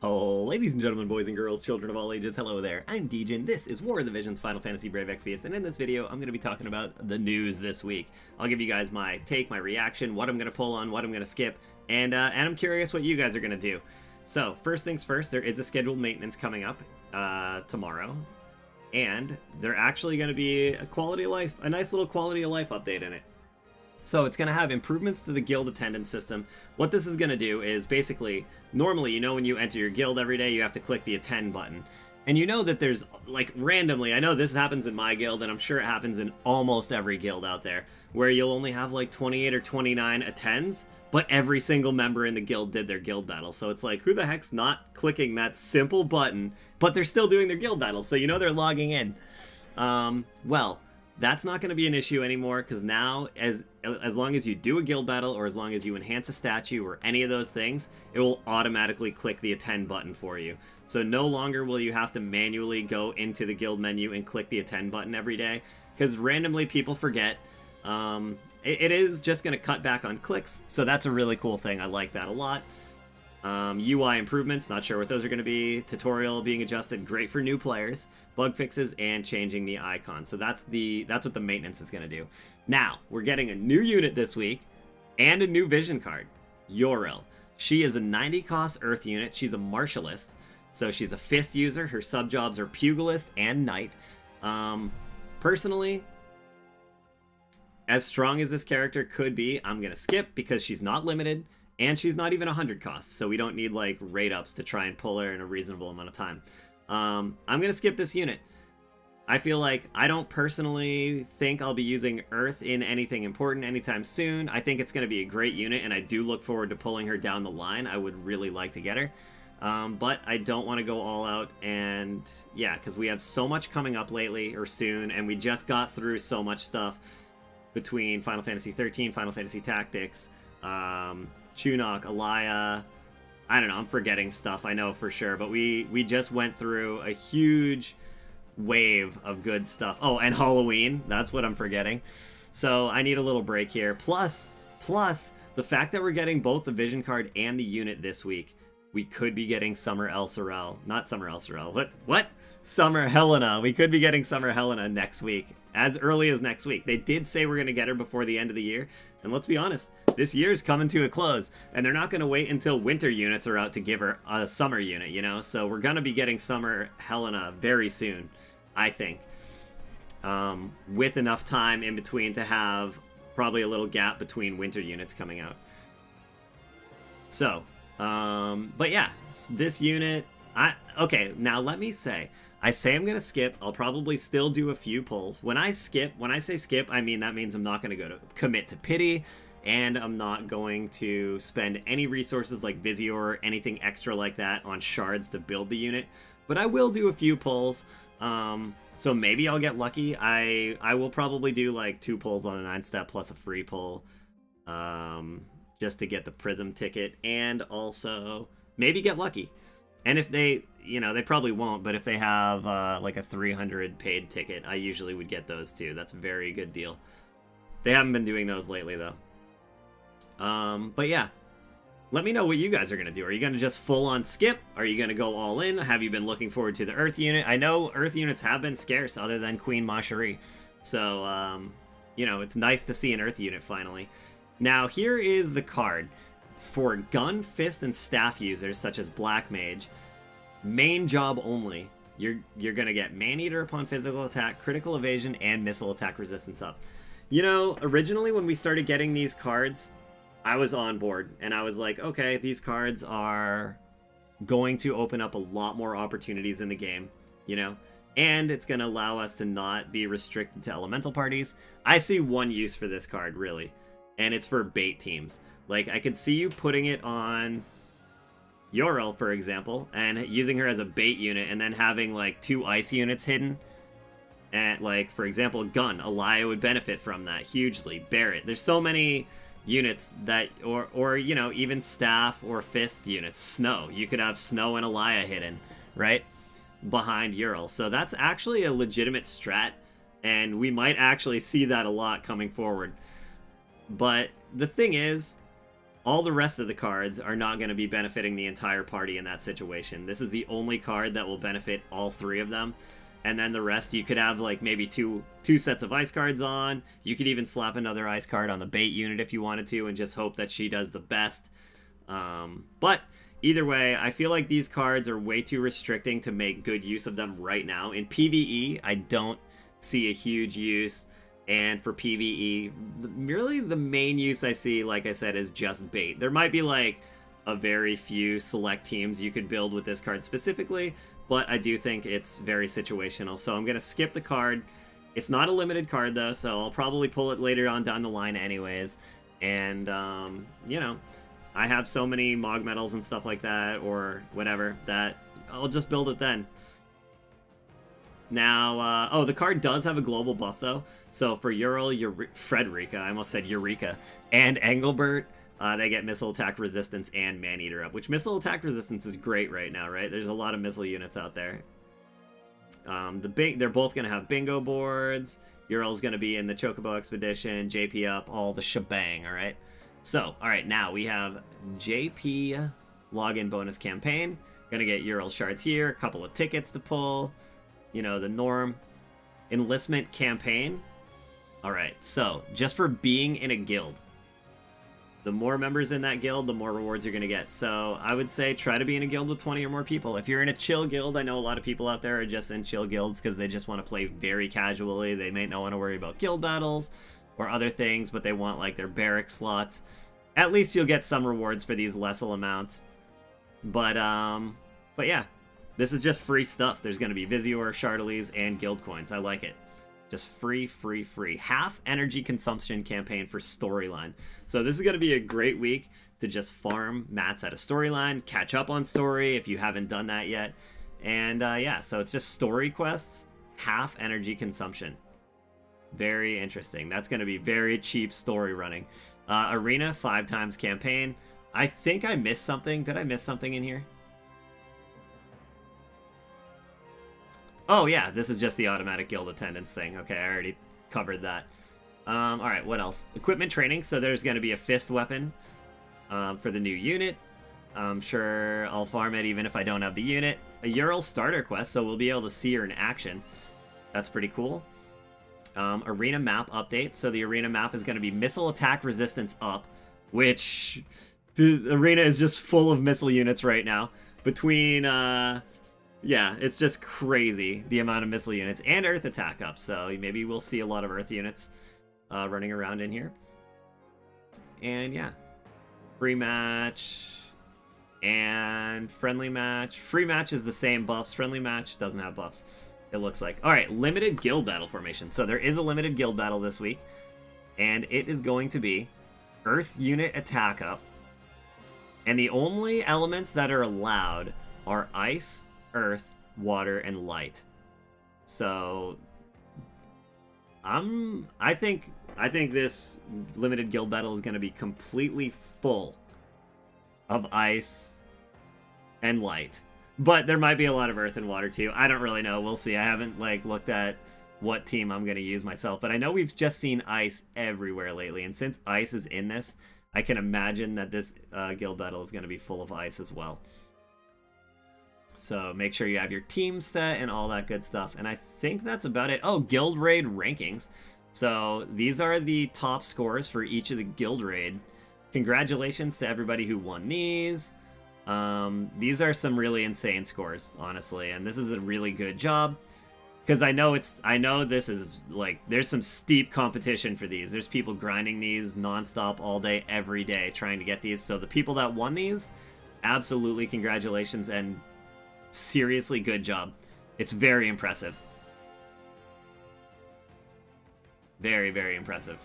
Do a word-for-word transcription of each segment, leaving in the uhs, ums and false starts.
Oh, ladies and gentlemen, boys and girls, children of all ages, hello there. I'm Dejin, this is War of the Visions Final Fantasy Brave Exvius, and in this video, I'm going to be talking about the news this week. I'll give you guys my take, my reaction, what I'm going to pull on, what I'm going to skip, and, uh, and I'm curious what you guys are going to do. So, first things first, there is a scheduled maintenance coming up uh, tomorrow, and they're actually going to be a quality of life, a nice little quality of life update in it. So it's going to have improvements to the guild attendance system. What this is going to do is basically, normally, you know, when you enter your guild every day, you have to click the attend button. And you know that there's, like, randomly, I know this happens in my guild, and I'm sure it happens in almost every guild out there, where you'll only have, like, twenty-eight or twenty-nine attends, but every single member in the guild did their guild battle. So it's like, who the heck's not clicking that simple button, but they're still doing their guild battle, so you know they're logging in. Um, well... That's not going to be an issue anymore, because now, as as long as you do a guild battle, or as long as you enhance a statue, or any of those things, it will automatically click the attend button for you. So no longer will you have to manually go into the guild menu and click the attend button every day, because randomly people forget. Um, it, it is just going to cut back on clicks, so that's a really cool thing. I like that a lot. Um, U I improvements, not sure what those are going to be. Tutorial being adjusted, great for new players. Bug fixes and changing the icon. So that's the that's what the maintenance is going to do. Now we're getting a new unit this week and a new vision card. Eurel. She is a ninety cost Earth unit. She's a martialist, so she's a fist user. Her sub jobs are pugilist and knight. Um, personally, as strong as this character could be, I'm going to skip because she's not limited. And she's not even one hundred costs, so we don't need, like, rate ups to try and pull her in a reasonable amount of time. Um, I'm going to skip this unit. I feel like I don't personally think I'll be using Earth in anything important anytime soon. I think it's going to be a great unit, and I do look forward to pulling her down the line. I would really like to get her. Um, but I don't want to go all out, and, yeah, because we have so much coming up lately, or soon, and we just got through so much stuff between Final Fantasy thirteen, Final Fantasy Tactics, um... Chunok, Aliyah, I don't know, I'm forgetting stuff, I know for sure, but we, we just went through a huge wave of good stuff. Oh, and Halloween, that's what I'm forgetting. So I need a little break here. Plus, plus, the fact that we're getting both the Vision Card and the unit this week, we could be getting Summer Elsorel. Not Summer Elsorel, what? What? Summer Helena. We could be getting Summer Helena next week, as early as next week. They did say we're going to get her before the end of the year, and let's be honest, this year's coming to a close, and they're not going to wait until winter units are out to give her a summer unit, you know? So we're going to be getting Summer Helena very soon, I think, um, with enough time in between to have probably a little gap between winter units coming out. So, um, but yeah, this unit, I, okay, now let me say, I say I'm going to skip. I'll probably still do a few pulls. When I skip, when I say skip, I mean that means I'm not going to go to commit to pity, and I'm not going to spend any resources like Vizio or anything extra like that on shards to build the unit. But I will do a few pulls, um, so maybe I'll get lucky. I I will probably do like two pulls on a nine-step plus a free pull, um, just to get the Prism ticket, and also maybe get lucky. And if they, you know, they probably won't, but if they have, uh, like, a three hundred paid ticket, I usually would get those, too. That's a very good deal. They haven't been doing those lately, though. Um, but, yeah. Let me know what you guys are going to do. Are you going to just full-on skip? Are you going to go all-in? Have you been looking forward to the Earth unit? I know Earth units have been scarce, other than Queen Macherie. So, um, you know, it's nice to see an Earth unit, finally. Now, here is the card. For gun, fist, and staff users, such as Black Mage, main job only, you're you're gonna get Maneater upon physical attack, critical evasion, and missile attack resistance up. You know, originally when we started getting these cards, I was on board, and I was like, okay, these cards are going to open up a lot more opportunities in the game, you know? And it's gonna allow us to not be restricted to elemental parties. I see one use for this card, really, and it's for bait teams. Like, I could see you putting it on Eurel, for example, and using her as a bait unit, and then having, like, two ice units hidden. And, like, for example, Gun. Aliyah would benefit from that hugely. Barret. There's so many units that, or, or you know, even staff or fist units. Snow. You could have Snow and Aliyah hidden, right, behind Eurel. So that's actually a legitimate strat, and we might actually see that a lot coming forward. But the thing is, all the rest of the cards are not going to be benefiting the entire party in that situation. This is the only card that will benefit all three of them. And then the rest, you could have like maybe two two sets of ice cards on. You could even slap another ice card on the bait unit if you wanted to and just hope that she does the best. Um, but either way, I feel like these cards are way too restricting to make good use of them right now. In PvE, I don't see a huge use. And for PvE, really the main use I see, like I said, is just bait. There might be like a very few select teams you could build with this card specifically, but I do think it's very situational. So I'm going to skip the card. It's not a limited card though, so I'll probably pull it later on down the line anyways. And, um, you know, I have so many Mog Medals and stuff like that or whatever that I'll just build it then. Now, uh, oh, the card does have a global buff, though. So for Eurel, Eure Frederica, I almost said Eureka, and Engelbert, uh, they get Missile Attack Resistance and Man-Eater up, which Missile Attack Resistance is great right now, right? There's a lot of missile units out there. Um, the big, They're both going to have bingo boards. Eurel's going to be in the Chocobo Expedition, J P up, all the shebang, all right? So, all right, now we have J P Login Bonus Campaign. Going to get Eurel Shards here, a couple of tickets to pull. You know, the norm. Enlistment campaign. Alright, so, just for being in a guild. The more members in that guild, the more rewards you're going to get. So, I would say try to be in a guild with twenty or more people. If you're in a chill guild, I know a lot of people out there are just in chill guilds because they just want to play very casually. They may not want to worry about guild battles or other things, but they want, like, their barrack slots. At least you'll get some rewards for these lessel amounts. But, um, but yeah. This is just free stuff. There's going to be Vizior, Chardelys, and Guild Coins. I like it. Just free, free, free. Half energy consumption campaign for storyline. So this is going to be a great week to just farm mats out of storyline, catch up on story if you haven't done that yet. And uh, yeah, so it's just story quests, half energy consumption. Very interesting. That's going to be very cheap story running. Uh, arena, five times campaign. I think I missed something. Did I miss something in here? Oh, yeah, this is just the automatic guild attendance thing. Okay, I already covered that. Um, all right, what else? Equipment training. So there's going to be a fist weapon um, for the new unit. I'm sure I'll farm it even if I don't have the unit. A Ural starter quest, so we'll be able to see her in action. That's pretty cool. Um, arena map update. So the arena map is going to be missile attack resistance up, which the arena is just full of missile units right now. Between... Uh, Yeah, it's just crazy, the amount of missile units and earth attack up, so maybe we'll see a lot of earth units uh, running around in here. And yeah, free match and friendly match. Free match is the same buffs. Friendly match doesn't have buffs, it looks like. All right, limited guild battle formation. So there is a limited guild battle this week, and it is going to be earth unit attack up. And the only elements that are allowed are ice, earth, water, and light. So I'm I think I think this limited guild battle is going to be completely full of ice and light, but there might be a lot of earth and water too. I don't really know, we'll see. I haven't like looked at what team I'm going to use myself, but I know we've just seen ice everywhere lately, and since ice is in this, I can imagine that this uh, guild battle is going to be full of ice as well. So make sure you have your team set and all that good stuff. And I think that's about it. Oh, Guild Raid rankings. So these are the top scores for each of the Guild Raid. Congratulations to everybody who won these. Um, these are some really insane scores, honestly. And this is a really good job. Because I know it's, I know this is like, there's some steep competition for these. There's people grinding these nonstop all day, every day, trying to get these. So the people that won these, absolutely congratulations and seriously good job. It's very impressive. Very, very impressive.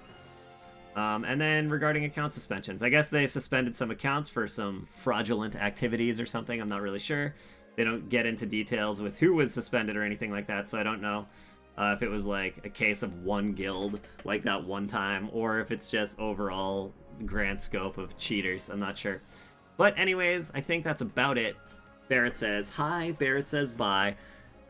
Um, and then regarding account suspensions, I guess they suspended some accounts for some fraudulent activities or something. I'm not really sure. They don't get into details with who was suspended or anything like that, so I don't know uh, if it was like a case of one guild like that one time or if it's just overall grand scope of cheaters. I'm not sure. But anyways, I think that's about it. Barret says hi, Barret says bye.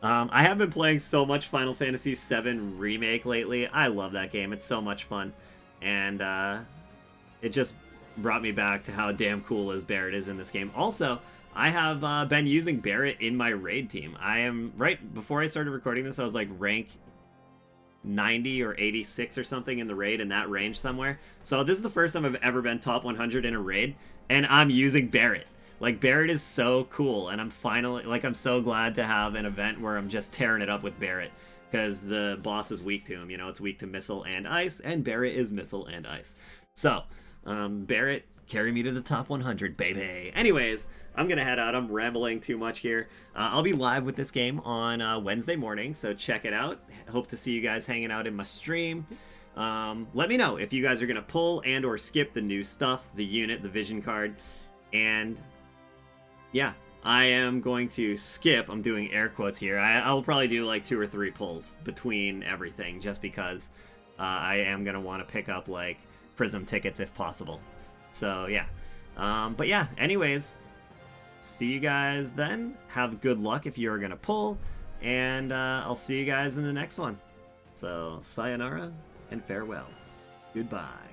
Um, I have been playing so much Final Fantasy seven Remake lately. I love that game. It's so much fun. And uh, it just brought me back to how damn cool as Barret is in this game. Also, I have uh, been using Barret in my raid team. I am, right before I started recording this, I was like rank ninety or eighty-six or something in the raid, in that range somewhere. So this is the first time I've ever been top one hundred in a raid, and I'm using Barret. Like, Barret is so cool, and I'm finally, like, I'm so glad to have an event where I'm just tearing it up with Barret, because the boss is weak to him. You know, it's weak to missile and ice, and Barret is missile and ice. So, um, Barret, carry me to the top one hundred, baby. Anyways, I'm going to head out. I'm rambling too much here. Uh, I'll be live with this game on uh, Wednesday morning, so check it out. Hope to see you guys hanging out in my stream. Um, let me know if you guys are going to pull and or skip the new stuff, the unit, the vision card, and yeah, I am going to skip. I'm doing air quotes here. I, I'll probably do like two or three pulls between everything, just because uh, I am going to want to pick up like Prism tickets if possible. So yeah, um, but yeah, anyways, see you guys then. Have good luck if you're going to pull, and uh, I'll see you guys in the next one. So sayonara and farewell. Goodbye.